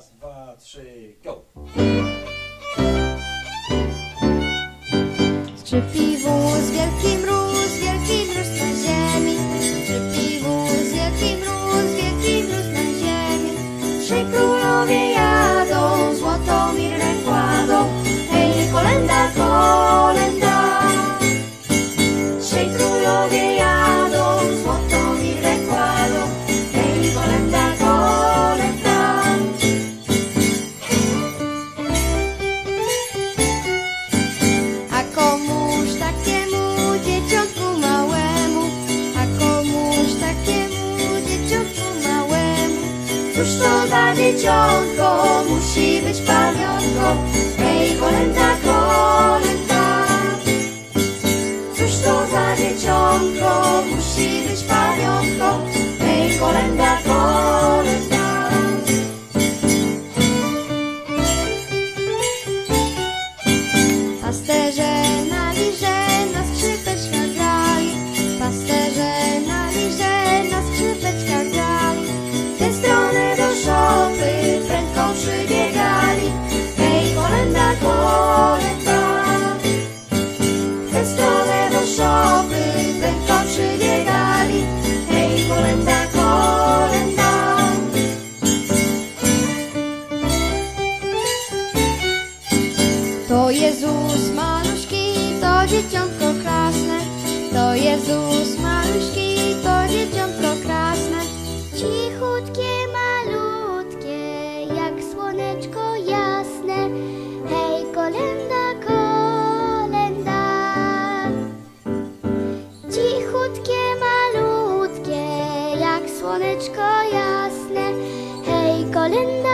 Raz, dwa, trzy, go! Skrzypi wóz, wielki mróz, wielki mróz na ziemi. Skrzypi wóz, wielki mróz, wielki mróz na ziemi. Trzej królowie jadą, złotą mirrę kładą. Hej, kolęda, kolęda. Trzej królowie jadą, złotą mirrę kładą. Hej, kolęda, kolęda. Cóż to za dzieciątko, musi być pamiątką. Hej, kolęda, kolęda. Cóż to za dzieciątko, musi być pamiątką. Hej, kolęda, kolęda. Pasterze na liże, na skrzypeczka grali. Pasterze na liże, na skrzypeczka grali. Te strony szopy prędko przybiegali. Hej, kolęda, kolęda. W tę stronę do szopy prędko przybiegali. Hej, kolęda, kolęda. To Jezus maluszki, to dzieciątko krasne. To Jezus maluszki, to dzieciątko krasne. Cichutkie, malutkie, jak słoneczko jasne. Hej, kolęda, kolęda. Cichutkie, malutkie, jak słoneczko jasne. Hej, kolęda.